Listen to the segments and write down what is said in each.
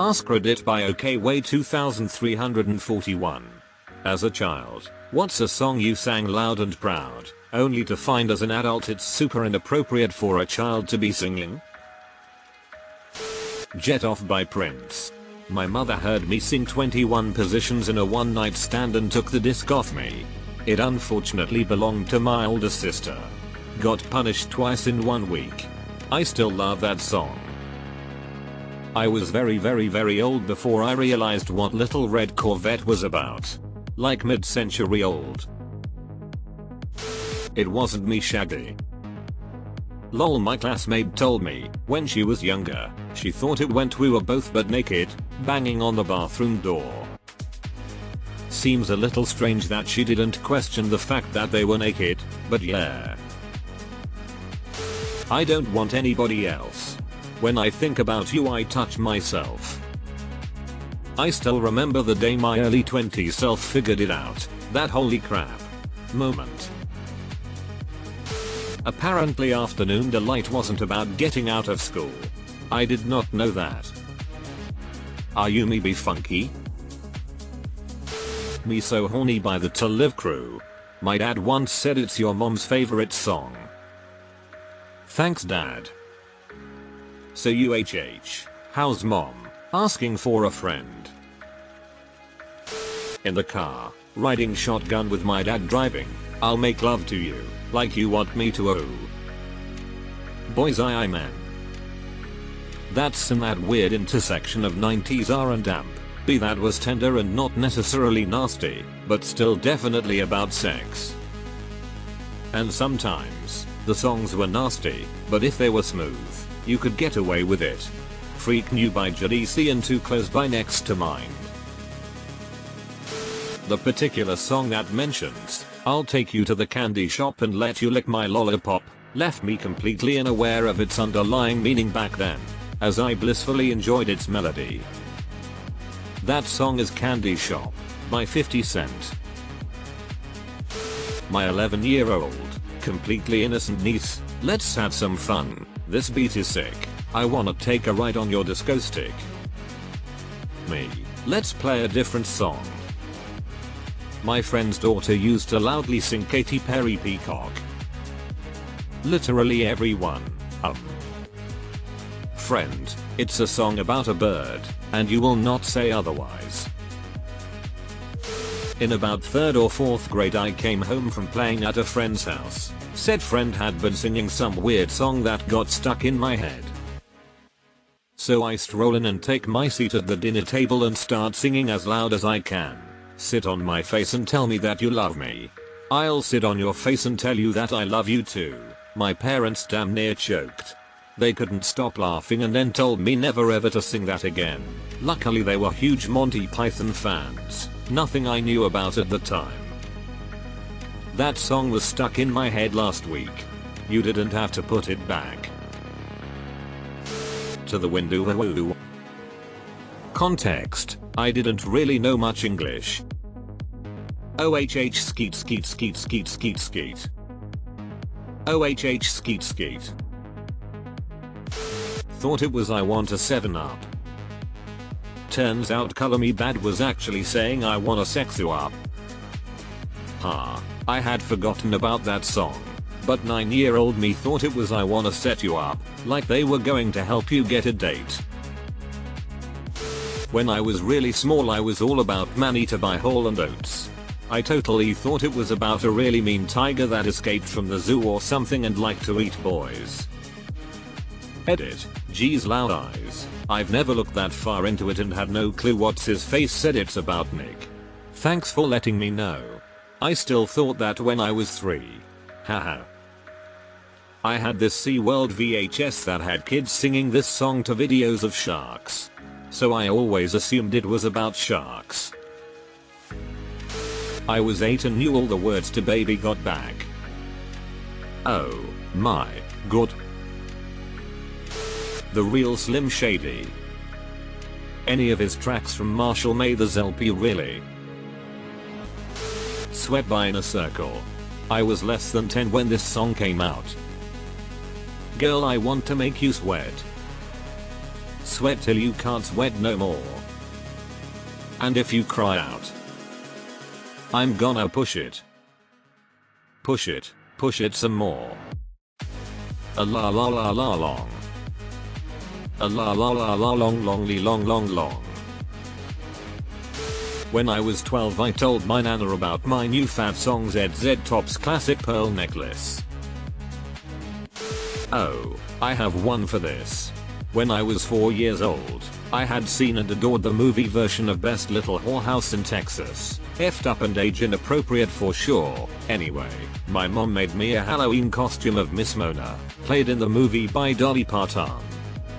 Ask Reddit by OkWay2341. As a child, what's a song you sang loud and proud, only to find as an adult it's super inappropriate for a child to be singing? Jet Off by Prince. My mother heard me sing 21 positions in a one-night stand and took the disc off me. It unfortunately belonged to my older sister. Got punished twice in 1 week. I still love that song. I was very old before I realized what Little Red Corvette was about. Like mid-century old. It Wasn't Me, Shaggy. Lol, my classmate told me, when she was younger, she thought it went we were both butt naked, banging on the bathroom door. Seems a little strange that she didn't question the fact that they were naked, but yeah. I Don't Want Anybody Else. When I think about you, I touch myself. I still remember the day my early 20s self figured it out, that holy crap moment. Apparently Afternoon Delight wasn't about getting out of school. I did not know that. Ayumi Be Funky? Me So Horny by the 2 Live Crew. My dad once said it's your mom's favorite song. Thanks, Dad. So UHH, how's mom? Asking for a friend. In the car, riding shotgun with my dad driving, I'll make love to you, like you want me to. Oh. Boys I Man. That's in that weird intersection of 90s R and amp. B that was tender and not necessarily nasty, but still definitely about sex. And sometimes, the songs were nasty, but if they were smooth, you could get away with it. Freak New by JDC and Too Close by Next to Mind. The particular song that mentions, I'll take you to the candy shop and let you lick my lollipop, left me completely unaware of its underlying meaning back then, as I blissfully enjoyed its melody. That song is Candy Shop by 50 Cent. My 11-year-old, completely innocent niece, let's have some fun, this beat is sick, I wanna take a ride on your disco stick. Me, let's play a different song. My friend's daughter used to loudly sing Katy Perry Peacock. Literally everyone. Friend, it's a song about a bird, and you will not say otherwise. In about 3rd or 4th grade I came home from playing at a friend's house. Said friend had been singing some weird song that got stuck in my head. So I stroll in and take my seat at the dinner table and start singing as loud as I can. Sit on my face and tell me that you love me. I'll sit on your face and tell you that I love you too. My parents damn near choked. They couldn't stop laughing and then told me never ever to sing that again. Luckily they were huge Monty Python fans. Nothing I knew about at the time. That song was stuck in my head last week. You didn't have to put it back. To the Window. Context, I didn't really know much English. OHH Skeet Skeet Skeet Skeet Skeet Skeet. OHH Skeet Skeet. Thought it was I want a 7-up. Turns out Color Me Bad was actually saying I wanna sex you up. Ha, I had forgotten about that song. But 9-year-old me thought it was I wanna set you up, like they were going to help you get a date. When I was really small I was all about Maneater by Hall & Oates. I totally thought it was about a really mean tiger that escaped from the zoo or something and liked to eat boys. Edit, geez loud eyes, I've never looked that far into it and had no clue what's his face said it's about Nick. Thanks for letting me know. I still thought that when I was 3. Haha. I had this SeaWorld VHS that had kids singing this song to videos of sharks. So I always assumed it was about sharks. I was 8 and knew all the words to Baby Got Back. Oh my god. The real Slim Shady. Any of his tracks from Marshall Mathers LP really. Sweat by In a Circle. I was less than 10 when this song came out. Girl, I want to make you sweat. sweat till you can't sweat no more. And if you cry out, I'm gonna push it. Push it, push it some more. A la la la la long. A la la la la long longly long long long. When I was 12, I told my nana about my new fab song ZZ Top's classic pearl necklace. Oh, I have one for this. When I was 4 years old, I had seen and adored the movie version of Best Little Whorehouse in Texas. Effed up and age inappropriate for sure. Anyway, my mom made me a Halloween costume of Miss Mona, played in the movie by Dolly Parton.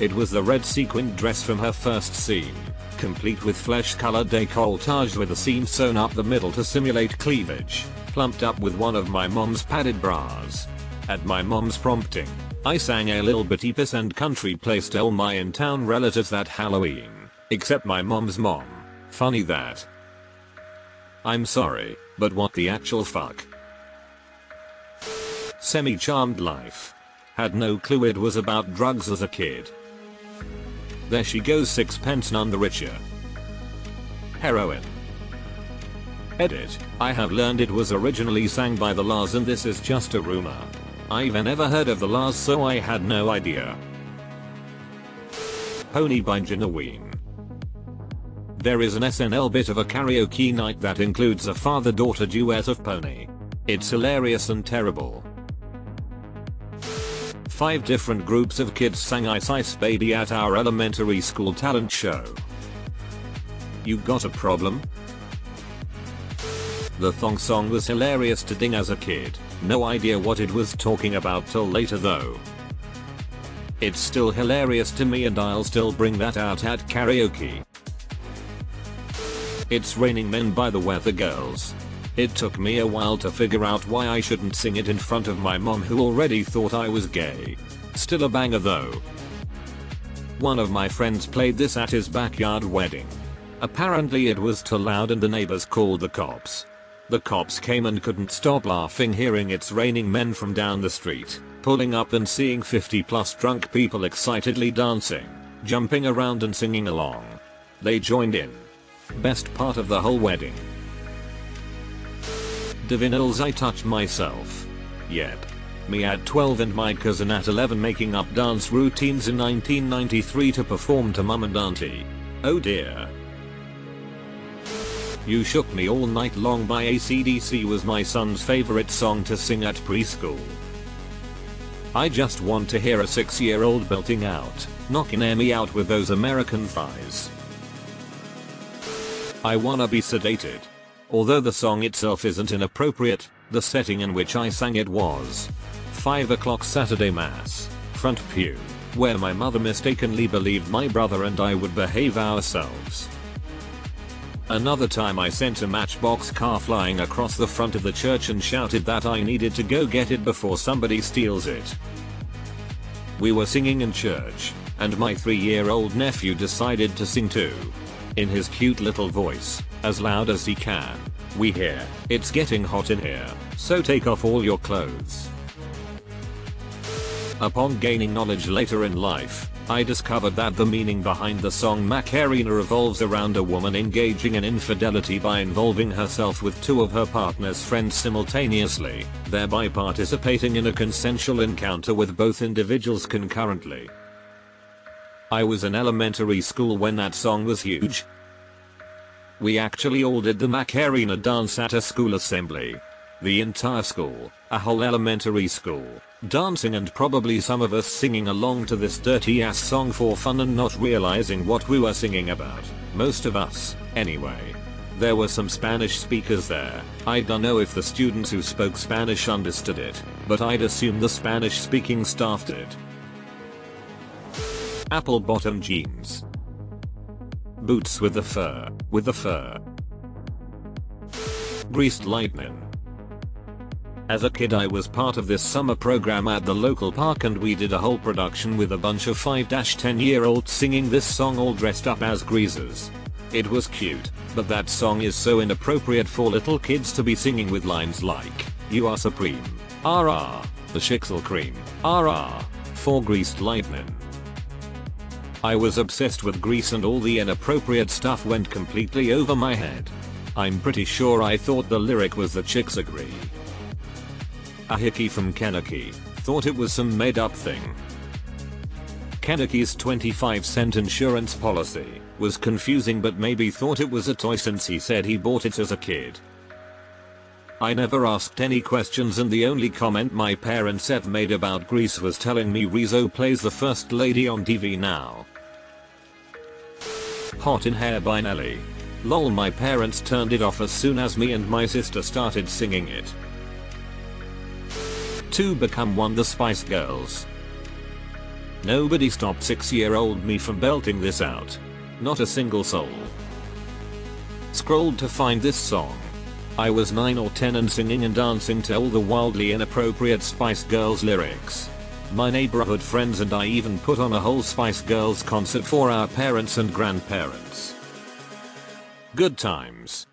It was the red sequined dress from her first scene, complete with flesh-colored décolletage with a seam sewn up the middle to simulate cleavage, plumped up with one of my mom's padded bras. At my mom's prompting, I sang a little bitty piss and country place to all my in-town relatives that Halloween, except my mom's mom. Funny that. I'm sorry, but what the actual fuck? Semi-charmed life. Had no clue it was about drugs as a kid. There she goes, sixpence none the richer. Heroin. Edit, I have learned it was originally sang by the Lars and this is just a rumor. I've never heard of the Lars, so I had no idea. Pony by Ginuwine. There is an SNL bit of a karaoke night that includes a father-daughter duet of Pony. It's hilarious and terrible. 5 different groups of kids sang Ice Baby at our elementary school talent show. You got a problem? The thong song was hilarious to ding as a kid. No idea what it was talking about till later though. It's still hilarious to me and I'll still bring that out at karaoke. It's Raining Men by the Weather Girls. It took me a while to figure out why I shouldn't sing it in front of my mom, who already thought I was gay. Still a banger though. One of my friends played this at his backyard wedding. Apparently it was too loud and the neighbors called the cops. The cops came and couldn't stop laughing hearing It's Raining Men from down the street, pulling up and seeing 50+ drunk people excitedly dancing, jumping around and singing along. They joined in. Best part of the whole wedding. Divinyls, I Touch Myself. Yep. Me at 12 and my cousin at 11 making up dance routines in 1993 to perform to mum and auntie. Oh dear. You Shook Me All Night Long by ACDC was my son's favorite song to sing at preschool. I just want to hear a 6-year-old belting out, knocking me out with those American thighs. I Wanna Be Sedated. Although the song itself isn't inappropriate, the setting in which I sang it was. 5 o'clock Saturday mass, front pew, where my mother mistakenly believed my brother and I would behave ourselves. Another time I sent a matchbox car flying across the front of the church and shouted that I needed to go get it before somebody steals it. We were singing in church, and my 3-year-old nephew decided to sing too. In his cute little voice, as loud as he can, we hear, "It's getting hot in here, so take off all your clothes." Upon gaining knowledge later in life, I discovered that the meaning behind the song Macarena revolves around a woman engaging in infidelity by involving herself with 2 of her partner's friends simultaneously, thereby participating in a consensual encounter with both individuals concurrently. I was in elementary school when that song was huge. We actually all did the Macarena dance at a school assembly. The entire school, a whole elementary school, dancing and probably some of us singing along to this dirty ass song for fun and not realizing what we were singing about, most of us, anyway. There were some Spanish speakers there. I don't know if the students who spoke Spanish understood it, but I'd assume the Spanish speaking staff did. Apple bottom jeans. Boots with the fur, with the fur. Greased Lightning. As a kid I was part of this summer program at the local park and we did a whole production with a bunch of 5-10-year-olds singing this song all dressed up as greasers. It was cute, but that song is so inappropriate for little kids to be singing with lines like, "You are supreme, RR, the Schixel cream, RR, for Greased Lightning." I was obsessed with Grease and all the inappropriate stuff went completely over my head. I'm pretty sure I thought the lyric was the chicks agree. Ahiki from Kaneki thought it was some made up thing. Kaneki's 25-cent insurance policy was confusing, but maybe thought it was a toy since he said he bought it as a kid. I never asked any questions, and the only comment my parents have made about Grease was telling me Rizzo plays the first lady on TV now. Hot in Hair by Nelly. Lol, my parents turned it off as soon as me and my sister started singing it. To Become One, the Spice Girls. Nobody stopped 6-year-old me from belting this out. Not a single soul. Scrolled to find this song. I was 9 or 10 and singing and dancing to all the wildly inappropriate Spice Girls lyrics. My neighborhood friends and I even put on a whole Spice Girls concert for our parents and grandparents. Good times.